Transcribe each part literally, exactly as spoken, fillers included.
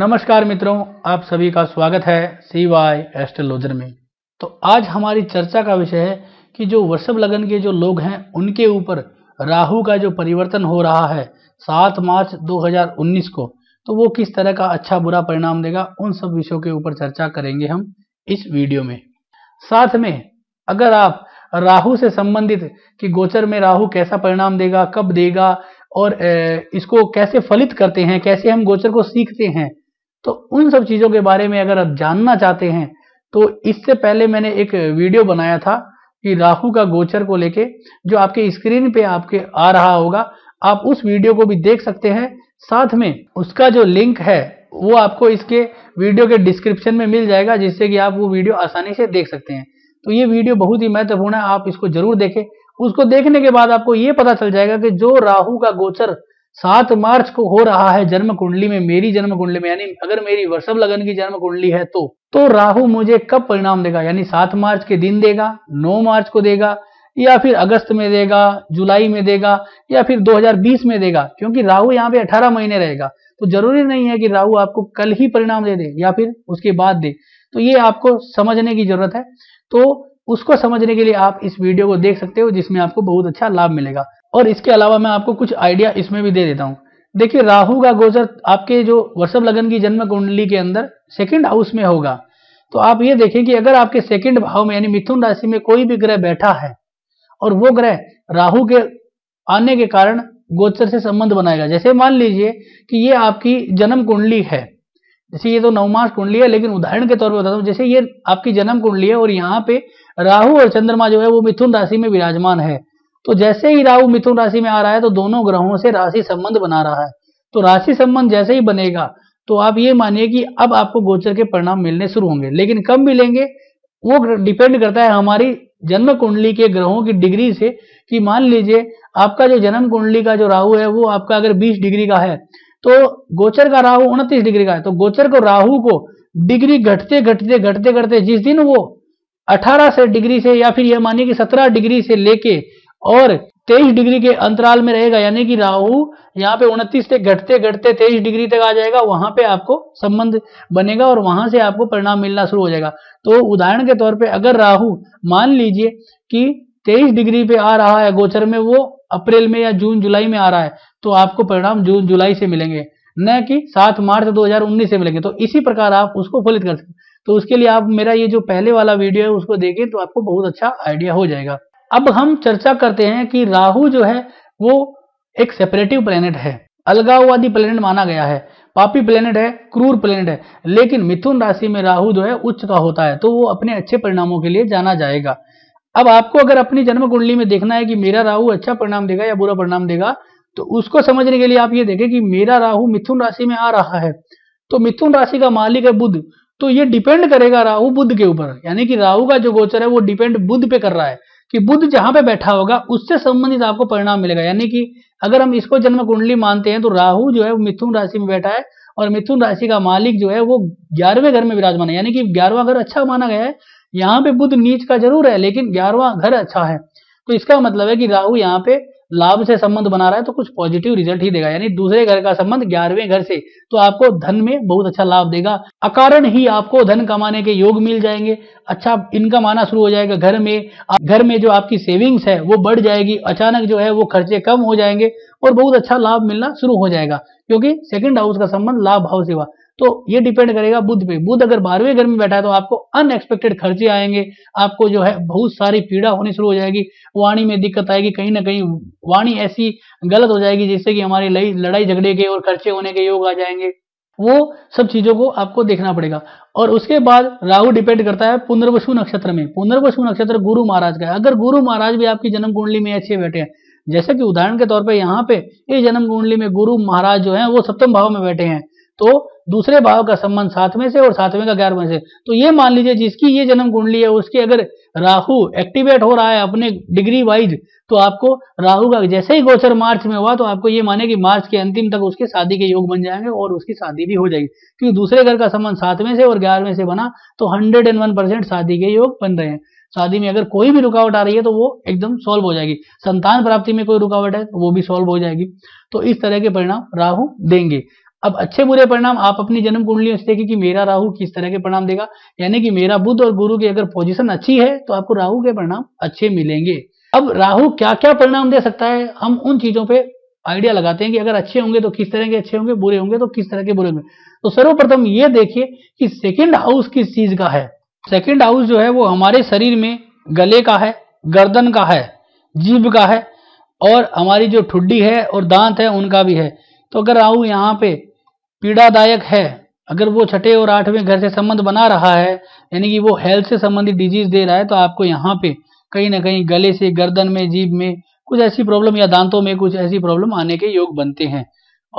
नमस्कार मित्रों, आप सभी का स्वागत है सीवाई एस्ट्रोलॉजर में। तो आज हमारी चर्चा का विषय है कि जो वृषभ लगन के जो लोग हैं उनके ऊपर राहु का जो परिवर्तन हो रहा है सात मार्च दो हज़ार उन्नीस को, तो वो किस तरह का अच्छा बुरा परिणाम देगा, उन सब विषयों के ऊपर चर्चा करेंगे हम इस वीडियो में। साथ में अगर आप राहु से संबंधित कि गोचर में राहु कैसा परिणाम देगा, कब देगा और इसको कैसे फलित करते हैं, कैसे हम गोचर को सीखते हैं, तो उन सब चीज़ों के बारे में अगर आप जानना चाहते हैं तो इससे पहले मैंने एक वीडियो बनाया था कि राहु का गोचर को लेके, जो आपके स्क्रीन पे आपके आ रहा होगा, आप उस वीडियो को भी देख सकते हैं। साथ में उसका जो लिंक है वो आपको इसके वीडियो के डिस्क्रिप्शन में मिल जाएगा, जिससे कि आप वो वीडियो आसानी से देख सकते हैं। तो ये वीडियो बहुत ही महत्वपूर्ण है, आप इसको जरूर देखें। उसको देखने के बाद आपको ये पता चल जाएगा कि जो राहु का गोचर सात मार्च को हो रहा है जन्म कुंडली में, मेरी जन्म कुंडली में, यानी अगर मेरी वृषभ लगन की जन्म कुंडली है तो तो राहु मुझे कब परिणाम देगा, यानी सात मार्च के दिन देगा, नौ मार्च को देगा, या फिर अगस्त में देगा, जुलाई में देगा, या फिर दो हज़ार बीस में देगा। क्योंकि राहु यहाँ पे अठारह महीने रहेगा, तो जरूरी नहीं है कि राहु आपको कल ही परिणाम दे दे या फिर उसके बाद दे। तो ये आपको समझने की जरूरत है। तो उसको समझने के लिए आप इस वीडियो को देख सकते हो, जिसमें आपको बहुत अच्छा लाभ मिलेगा। और इसके अलावा मैं आपको कुछ आइडिया इसमें भी दे देता हूँ। देखिए, राहु का गोचर आपके जो वृषभ लगन की जन्म कुंडली के अंदर सेकंड हाउस में होगा। तो आप ये देखें कि अगर आपके सेकंड भाव में यानी मिथुन राशि में कोई भी ग्रह बैठा है और वो ग्रह राहु के आने के कारण गोचर से संबंध बनाएगा। जैसे मान लीजिए कि ये आपकी जन्म कुंडली है, जैसे ये तो नवमास कुंडली है, लेकिन उदाहरण के तौर पर बताता हूँ, जैसे ये आपकी जन्म कुंडली है और यहाँ पे राहु और चंद्रमा जो है वो मिथुन राशि में विराजमान है। तो जैसे ही राहु मिथुन राशि में आ रहा है तो दोनों ग्रहों से राशि संबंध बना रहा है। तो राशि संबंध जैसे ही बनेगा तो आप ये मानिए कि अब आपको गोचर के परिणाम मिलने शुरू होंगे। लेकिन कब मिलेंगे वो डिपेंड करता है हमारी जन्म कुंडली के ग्रहों की डिग्री से। कि मान लीजिए आपका जो जन्म कुंडली का जो राहु है वो आपका अगर बीस डिग्री का है तो गोचर का राहु उनतीस डिग्री का है, तो गोचर को राहु को डिग्री घटते घटते घटते घटते जिस दिन वो अठारह से डिग्री से या फिर यह मानिए कि सत्रह डिग्री से लेके और तेईस डिग्री के अंतराल में रहेगा, यानी कि राहु यहाँ पे उनतीस से घटते घटते तेईस डिग्री तक आ जाएगा, वहां पे आपको संबंध बनेगा और वहां से आपको परिणाम मिलना शुरू हो जाएगा। तो उदाहरण के तौर पे अगर राहु मान लीजिए कि तेईस डिग्री पे आ रहा है गोचर में, वो अप्रैल में या जून जुलाई में आ रहा है, तो आपको परिणाम जून जुलाई से मिलेंगे, न कि सात मार्च दो हजार उन्नीस से मिलेंगे। तो इसी प्रकार आप उसको फलित कर सकते। तो उसके लिए आप मेरा ये जो पहले वाला वीडियो है उसको देखें तो आपको बहुत अच्छा आइडिया हो जाएगा। अब हम चर्चा करते हैं कि राहु जो है वो एक सेपरेटिव प्लेनेट है, अलगाववादी प्लेनेट माना गया है, पापी प्लेनेट है, क्रूर प्लेनेट है। लेकिन मिथुन राशि में राहु जो है उच्च का होता है, तो वो अपने अच्छे परिणामों के लिए जाना जाएगा। अब आपको अगर अपनी जन्म कुंडली में देखना है कि मेरा राहु अच्छा परिणाम देगा या बुरा परिणाम देगा, तो उसको समझने के लिए आप ये देखें कि मेरा राहु मिथुन राशि में आ रहा है, तो मिथुन राशि का मालिक है बुध, तो ये डिपेंड करेगा राहु बुध के ऊपर। यानी कि राहु का जो गोचर है वो डिपेंड बुध पे कर रहा है कि बुध जहां पे बैठा होगा उससे संबंधित आपको परिणाम मिलेगा। यानी कि अगर हम इसको जन्म कुंडली मानते हैं तो राहु जो है वो मिथुन राशि में बैठा है और मिथुन राशि का मालिक जो है वो ग्यारहवें घर में विराजमान है, यानी कि ग्यारहवां घर अच्छा माना गया है। यहाँ पे बुध नीच का जरूर है लेकिन ग्यारहवां घर अच्छा है, तो इसका मतलब है कि राहु यहाँ पे लाभ से संबंध बना रहा है, तो कुछ पॉजिटिव रिजल्ट ही देगा। यानी दूसरे घर का संबंध ग्यारहवें घर से, तो आपको धन में बहुत अच्छा लाभ देगा। अकारण ही आपको धन कमाने के योग मिल जाएंगे, अच्छा इनकम आना शुरू हो जाएगा घर में। घर में जो आपकी सेविंग्स है वो बढ़ जाएगी, अचानक जो है वो खर्चे कम हो जाएंगे और बहुत अच्छा लाभ मिलना शुरू हो जाएगा, क्योंकि सेकेंड हाउस का संबंध लाभ भाव से हुआ। तो ये डिपेंड करेगा बुध पे। बुध अगर बारहवें घर में बैठा है तो आपको अनएक्सपेक्टेड खर्चे आएंगे, आपको जो है बहुत सारी पीड़ा होनी शुरू हो जाएगी, वाणी में दिक्कत आएगी, कहीं ना कहीं वाणी ऐसी गलत हो जाएगी जिससे कि हमारे लड़ाई झगड़े के और खर्चे होने के योग आ जाएंगे। वो सब चीजों को आपको देखना पड़ेगा। और उसके बाद राहु डिपेंड करता है पुनर्वसु नक्षत्र में। पुनर्वसु नक्षत्र गुरु महाराज का है। अगर गुरु महाराज भी आपकी जन्म कुंडली में अच्छे बैठे हैं, जैसे कि उदाहरण के तौर पर यहाँ पे इस जन्म कुंडली में गुरु महाराज जो है वो सप्तम भाव में बैठे हैं, तो दूसरे भाव का संबंध सातवें से और सातवें का ग्यारहवें से। तो ये मान लीजिए जिसकी ये जन्म कुंडली है उसकी अगर राहु एक्टिवेट हो रहा है अपने डिग्री वाइज, तो आपको राहु का जैसे ही गोचर मार्च में हुआ तो आपको ये माने कि मार्च के अंतिम तक उसके शादी के योग बन जाएंगे और उसकी शादी भी हो जाएगी, क्योंकि दूसरे घर का संबंध सातवें से और ग्यारहवें से बना, तो हंड्रेड एंड वन परसेंट शादी के योग बन रहे हैं। शादी में अगर कोई भी रुकावट आ रही है तो वो एकदम सॉल्व हो जाएगी। संतान प्राप्ति में कोई रुकावट है तो वो भी सॉल्व हो जाएगी। तो इस तरह के परिणाम राहु देंगे। अब अच्छे बुरे परिणाम आप अपनी जन्म कुंडली से देखिए कि मेरा राहु किस तरह के परिणाम देगा, यानी कि मेरा बुध और गुरु की अगर पोजीशन अच्छी है तो आपको राहु के परिणाम अच्छे मिलेंगे। अब राहु क्या क्या परिणाम दे सकता है, हम उन चीजों पे आइडिया लगाते हैं कि अगर अच्छे होंगे तो किस तरह के अच्छे होंगे, बुरे होंगे तो किस तरह के बुरे होंगे। तो सर्वप्रथम ये देखिए कि सेकेंड हाउस किस चीज का है। सेकेंड हाउस जो है वो हमारे शरीर में गले का है, गर्दन का है, जीभ का है और हमारी जो ठुड्डी है और दांत है उनका भी है। तो अगर राहु यहाँ पे पीड़ादायक है, अगर वो छठे और आठवें घर से संबंध बना रहा है, यानी कि वो हेल्थ से संबंधित डिजीज दे रहा है, तो आपको यहाँ पे कहीं ना कहीं गले से, गर्दन में, जीभ में कुछ ऐसी प्रॉब्लम या दांतों में कुछ ऐसी प्रॉब्लम आने के योग बनते हैं।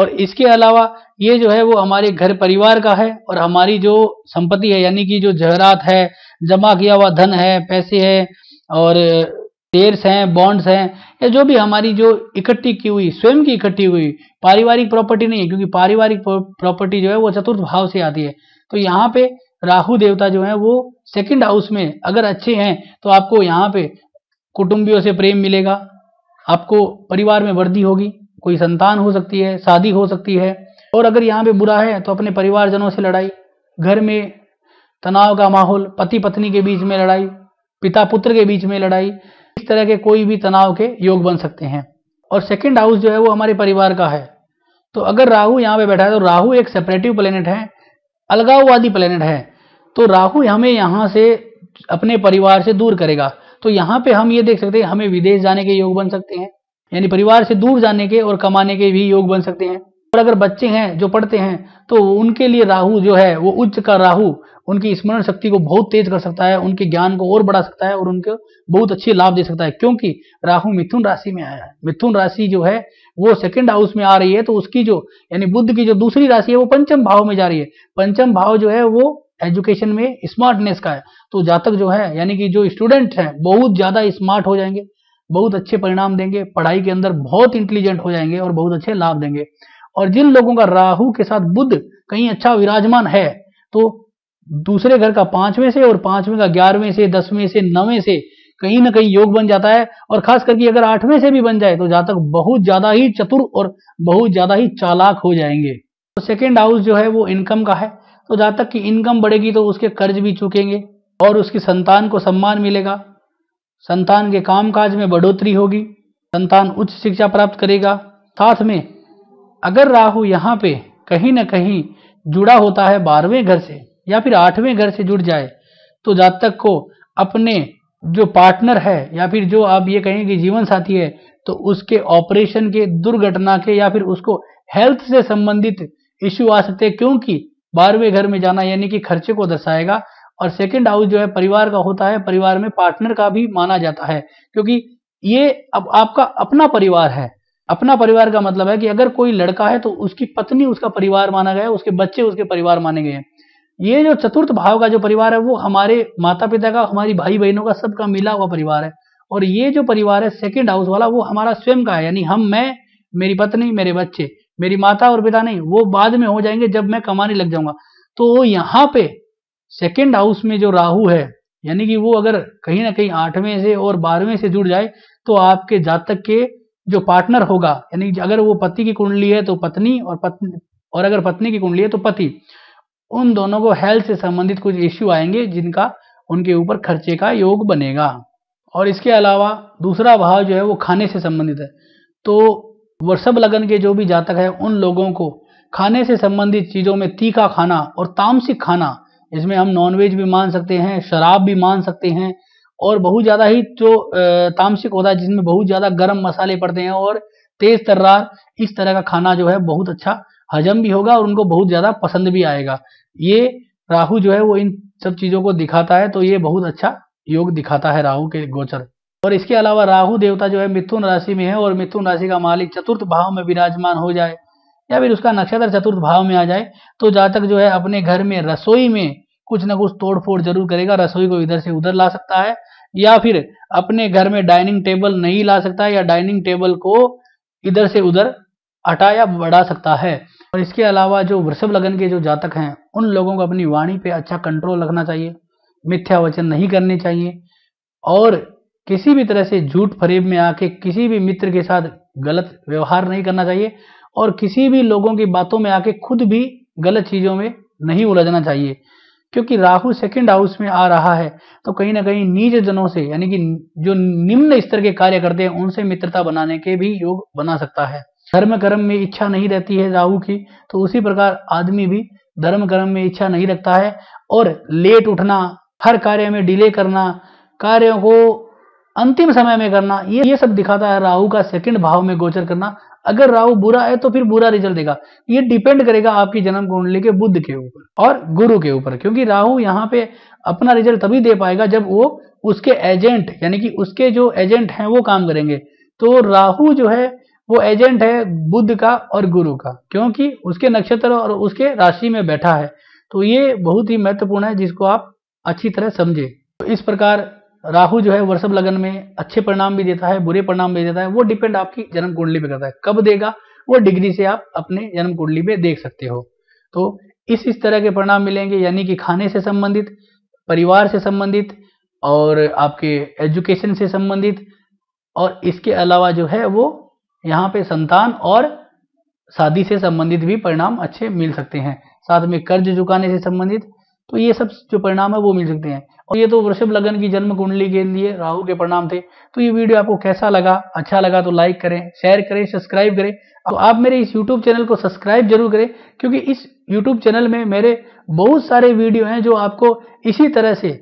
और इसके अलावा ये जो है वो हमारे घर परिवार का है और हमारी जो संपत्ति है, यानी कि जो जहरात है, जमा किया हुआ धन है, पैसे है और शेयर्स हैं, बॉन्ड्स हैं, या जो भी हमारी जो इकट्ठी की हुई, स्वयं की इकट्ठी हुई पारिवारिक प्रॉपर्टी नहीं है, क्योंकि पारिवारिक प्रॉपर्टी जो है वो चतुर्थ भाव से आती है। तो यहाँ पे राहु देवता जो है वो सेकंड हाउस में अगर अच्छे हैं तो आपको यहाँ पे कुटुंबियों से प्रेम मिलेगा, आपको परिवार में वृद्धि होगी, कोई संतान हो सकती है, शादी हो सकती है। और अगर यहाँ पे बुरा है तो अपने परिवारजनों से लड़ाई, घर में तनाव का माहौल, पति पत्नी के बीच में लड़ाई, पिता पुत्र के बीच में लड़ाई, इस तरह के कोई भी तनाव के योग बन सकते हैं। और सेकंड हाउस जो है वो हमारे परिवार का है, तो अगर राहु यहाँ पे बैठा है तो राहु एक सेपरेटिव प्लेनेट है, अलगाववादी प्लेनेट है, तो राहु हमें यहाँ से अपने परिवार से दूर करेगा। तो यहाँ पे हम ये देख सकते हैं हमें विदेश जाने के योग बन सकते हैं, यानी परिवार से दूर जाने के और कमाने के भी योग बन सकते हैं। और अगर बच्चे हैं जो पढ़ते हैं तो उनके लिए राहु जो है वो उच्च का राहु उनकी स्मरण शक्ति को बहुत तेज कर सकता है, उनके ज्ञान को और बढ़ा सकता है और उनको बहुत अच्छे लाभ दे सकता है, क्योंकि राहु मिथुन राशि में आया है। मिथुन राशि जो है वो सेकंड हाउस में आ रही है, तो उसकी जो यानी बुध की जो दूसरी राशि है वो पंचम भाव में जा रही है। पंचम भाव जो है वो एजुकेशन में स्मार्टनेस का है, तो जातक जो है यानी कि जो स्टूडेंट हैं बहुत ज्यादा स्मार्ट हो जाएंगे, बहुत अच्छे परिणाम देंगे, पढ़ाई के अंदर बहुत इंटेलिजेंट हो जाएंगे और बहुत अच्छे लाभ देंगे। और जिन लोगों का राहु के साथ बुध कहीं अच्छा विराजमान है तो दूसरे घर का पांचवें से और पांचवें का ग्यारहवें से, दसवें से, नवें से कहीं ना कहीं योग बन जाता है। और खास करके अगर आठवें से भी बन जाए तो जातक बहुत ज्यादा ही चतुर और बहुत ज्यादा ही चालाक हो जाएंगे। तो सेकेंड हाउस जो है वो इनकम का है, तो जातक की इनकम बढ़ेगी तो उसके कर्ज भी चुकेंगे और उसकी संतान को सम्मान मिलेगा, संतान के कामकाज में बढ़ोतरी होगी, संतान उच्च शिक्षा प्राप्त करेगा। साथ में अगर राहु यहाँ पे कहीं ना कहीं जुड़ा होता है बारहवें घर से या फिर आठवें घर से जुड़ जाए तो जातक को अपने जो पार्टनर है या फिर जो आप ये कहें कि जीवन साथी है तो उसके ऑपरेशन के, दुर्घटना के या फिर उसको हेल्थ से संबंधित इश्यू आ सकते हैं, क्योंकि बारहवें घर में जाना यानी कि खर्चे को दर्शाएगा। और सेकंड हाउस जो है परिवार का होता है, परिवार में पार्टनर का भी माना जाता है, क्योंकि ये अब आपका अपना परिवार है। अपना परिवार का मतलब है कि अगर कोई लड़का है तो उसकी पत्नी उसका परिवार माना गया है, उसके बच्चे उसके परिवार माने गए हैं। ये जो चतुर्थ भाव का जो परिवार है वो हमारे माता पिता का, हमारी भाई बहनों का, सबका मिला हुआ परिवार है। और ये जो परिवार है सेकंड हाउस वाला वो हमारा स्वयं का है, यानी हम, मैं, मेरी पत्नी, मेरे बच्चे, मेरी माता और पिता नहीं, वो बाद में हो जाएंगे जब मैं कमाने लग जाऊंगा। तो यहाँ पे सेकेंड हाउस में जो राहु है यानी कि वो अगर कहीं ना कहीं आठवें से और बारहवें से जुड़ जाए तो आपके जातक के जो पार्टनर होगा, यानी अगर वो पति की कुंडली है तो पत्नी और पत्नी और अगर पत्नी की कुंडली है तो पति, उन दोनों को हेल्थ से संबंधित कुछ इश्यू आएंगे जिनका उनके ऊपर खर्चे का योग बनेगा। और इसके अलावा दूसरा भाव जो है वो खाने से संबंधित है, तो वृषभ लगन के जो भी जातक है उन लोगों को खाने से संबंधित चीज़ों में तीखा खाना और तामसिक खाना, इसमें हम नॉनवेज भी मान सकते हैं, शराब भी मान सकते हैं और बहुत ज़्यादा ही जो तामसिक होता है जिसमें बहुत ज़्यादा गर्म मसाले पड़ते हैं और तेज़ तर्रार, इस तरह का खाना जो है बहुत अच्छा हजम भी होगा और उनको बहुत ज़्यादा पसंद भी आएगा। ये राहु जो है वो इन सब चीज़ों को दिखाता है, तो ये बहुत अच्छा योग दिखाता है राहु के गोचर। और इसके अलावा राहु देवता जो है मिथुन राशि में है और मिथुन राशि का मालिक चतुर्थ भाव में विराजमान हो जाए या फिर उसका नक्षत्र चतुर्थ भाव में आ जाए तो जातक जो है अपने घर में रसोई में कुछ ना कुछ तोड़ फोड़ जरूर करेगा, रसोई को इधर से उधर ला सकता है या फिर अपने घर में डाइनिंग टेबल नहीं ला सकता है या डाइनिंग टेबल को इधर से उधर हटा या बढ़ा सकता है। और इसके अलावा जो वृषभ लगन के जो जातक हैं उन लोगों को अपनी वाणी पे अच्छा कंट्रोल रखना चाहिए, मिथ्या वचन नहीं करने चाहिए और किसी भी तरह से झूठ फरेब में आके किसी भी मित्र के साथ गलत व्यवहार नहीं करना चाहिए। और किसी भी लोगों की बातों में आके खुद भी गलत चीजों में नहीं उलझना चाहिए, क्योंकि राहु सेकंड हाउस में आ रहा है तो कहीं ना कहीं नीच जनों से यानी कि जो निम्न स्तर के कार्य करते हैं उनसे मित्रता बनाने के भी योग बना सकता है। धर्म कर्म में इच्छा नहीं रहती है राहु की, तो उसी प्रकार आदमी भी धर्म कर्म में इच्छा नहीं रखता है और लेट उठना, हर कार्य में डिले करना, कार्यों को अंतिम समय में करना, ये ये सब दिखाता है राहु का सेकंड भाव में गोचर करना। अगर राहु बुरा है तो फिर बुरा रिजल्ट देगा, ये डिपेंड करेगा आपकी जन्म कुंडली के बुध के ऊपर और गुरु के ऊपर, क्योंकि राहु यहाँ पे अपना रिजल्ट तभी दे पाएगा जब वो उसके एजेंट यानी कि उसके जो एजेंट हैं वो काम करेंगे। तो राहु जो है वो एजेंट है बुध का और गुरु का, क्योंकि उसके नक्षत्र और उसके राशि में बैठा है, तो ये बहुत ही महत्वपूर्ण है जिसको आप अच्छी तरह समझें। तो इस प्रकार राहु जो है वृषभ लगन में अच्छे परिणाम भी देता है, बुरे परिणाम भी देता है, वो डिपेंड आपकी जन्म कुंडली पे करता है। कब देगा वो डिग्री से आप अपने जन्म कुंडली पे देख सकते हो। तो इस इस तरह के परिणाम मिलेंगे, यानी कि खाने से संबंधित, परिवार से संबंधित और आपके एजुकेशन से संबंधित, और इसके अलावा जो है वो यहाँ पे संतान और शादी से संबंधित भी परिणाम अच्छे मिल सकते हैं, साथ में कर्ज चुकाने से संबंधित, तो ये सब जो परिणाम है वो मिल सकते हैं। और ये तो वृषभ लगन की जन्म कुंडली के लिए राहु के परिणाम थे। तो ये वीडियो आपको कैसा लगा? अच्छा लगा तो लाइक करें, शेयर करें, सब्सक्राइब करें। तो आप मेरे इस यूट्यूब चैनल को सब्सक्राइब जरूर करें, क्योंकि इस यूट्यूब चैनल में मेरे बहुत सारे वीडियो हैं जो आपको इसी तरह से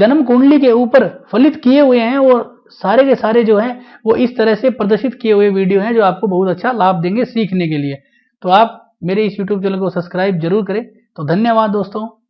जन्म कुंडली के ऊपर फलित किए हुए हैं, और सारे के सारे जो हैं वो इस तरह से प्रदर्शित किए हुए वीडियो हैं जो आपको बहुत अच्छा लाभ देंगे सीखने के लिए। तो आप मेरे इस यूट्यूब चैनल को सब्सक्राइब जरूर करें। तो धन्यवाद दोस्तों।